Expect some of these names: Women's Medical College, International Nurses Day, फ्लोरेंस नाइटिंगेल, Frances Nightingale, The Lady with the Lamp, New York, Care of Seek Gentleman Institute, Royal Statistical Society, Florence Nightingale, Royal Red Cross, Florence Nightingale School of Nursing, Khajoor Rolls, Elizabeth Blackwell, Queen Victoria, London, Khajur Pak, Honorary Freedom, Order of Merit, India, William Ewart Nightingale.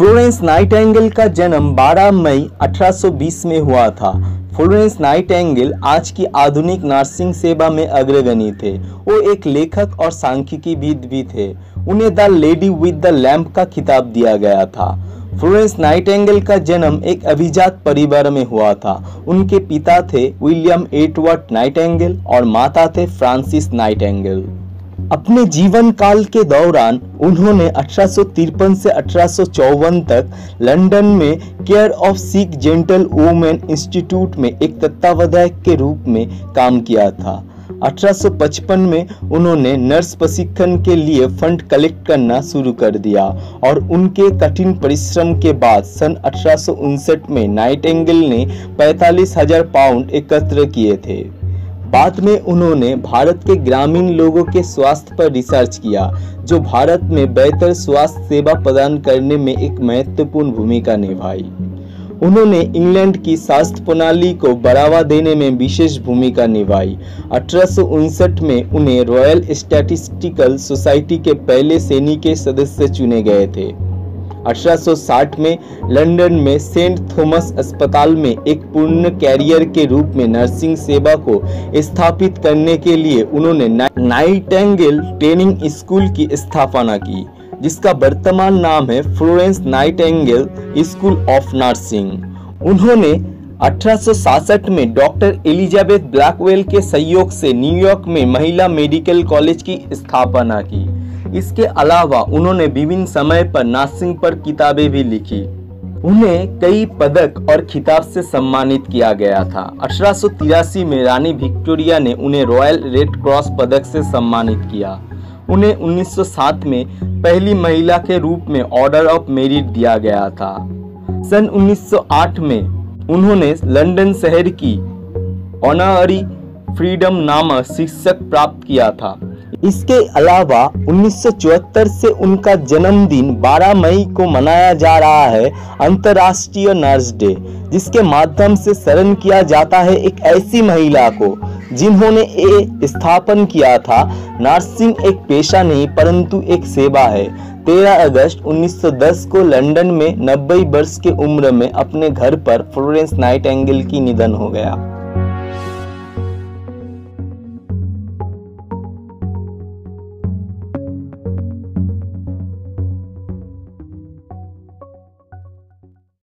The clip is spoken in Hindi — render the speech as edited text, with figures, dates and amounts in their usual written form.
फ्लोरेंस नाइटिंगेल का जन्म 12 मई 1820 में हुआ था। फ्लोरेंस नाइटिंगेल आज की आधुनिक नर्सिंग सेवा में अग्रगणी थे। वो एक लेखक और सांख्यिकीविद भी थे। उन्हें the lady with the lamp का खिताब दिया गया था। फ्लोरेंस नाइटिंगेल का जन्म एक अभिजात परिवार में हुआ था। उनके पिता थे विलियम एटवर्ट नाइटिंगेल और माता थे फ्रांसिस नाइटिंगेल। अपने जीवन काल के दौरान उन्होंने 1853 से 1854 तक लंदन में care of sick gentle women institute में एक तत्वावधायक के रूप में काम किया था। 1855 में उन्होंने नर्स प्रशिक्षण के लिए फंड कलेक्ट करना शुरू कर दिया और उनके कठिन परिश्रम के बाद सन 1859 में नाइटिंगेल ने 45,000 पाउंड एकत्र किए थे। बाद में उन्होंने भारत के ग्रामीण लोगों के स्वास्थ्य पर रिसर्च किया, जो भारत में बेहतर स्वास्थ्य सेवा प्रदान करने में एक महत्वपूर्ण भूमिका निभाई। उन्होंने इंग्लैंड की स्वास्थ्य प्रणाली को बढ़ावा देने में विशेष भूमिका निभाई। 1859 में उन्हें रॉयल स्टैटिस्टिकल सोसाइटी के पहले श्रेणी के सदस्य चुने गए थे। 1860 में लंदन में सेंट थॉमस अस्पताल में एक पूर्ण कैरियर के रूप में नर्सिंग सेवा को स्थापित करने के लिए उन्होंने नाइटिंगेल ट्रेनिंग स्कूल की स्थापना की, जिसका वर्तमान नाम है फ्लोरेंस नाइटिंगेल school of nursing. उन्होंने 1866 में डॉक्टर एलिजाबेथ ब्लैकवेल के सहयोग से न्यूयॉर्क में महिला मेडिकल कॉलेज की स्थापना की। इसके अलावा उन्होंने विभिन्न समय पर नर्सिंग पर किताबें भी लिखी। उन्हें कई पदक और खिताब से सम्मानित किया गया था। 1883 में रानी विक्टोरिया ने उन्हें रॉयल रेड क्रॉस पदक से सम्मानित किया। उन्हें 1907 में पहली महिला के रूप में ऑर्डर ऑफ मेरिट दिया गया था। सन 1908 में उन्होंने लंदन शहर की ऑनरी फ्रीडम नामक शिक्षक प्राप्त किया था। इसके अलावा 1974 से उनका जन्मदिन 12 मई को मनाया जा रहा है अंतर्राष्ट्रीय नर्स डे, जिसके माध्यम से स्मरण किया जाता है एक ऐसी महिला को जिन्होंने ये स्थापन किया था नर्सिंग एक पेशा नहीं परंतु एक सेवा है। 13 अगस्त 1910 को लंदन में 90 वर्ष की उम्र में अपने घर पर फ्लोरेंस नाइटिंगेल की निधन हो गया।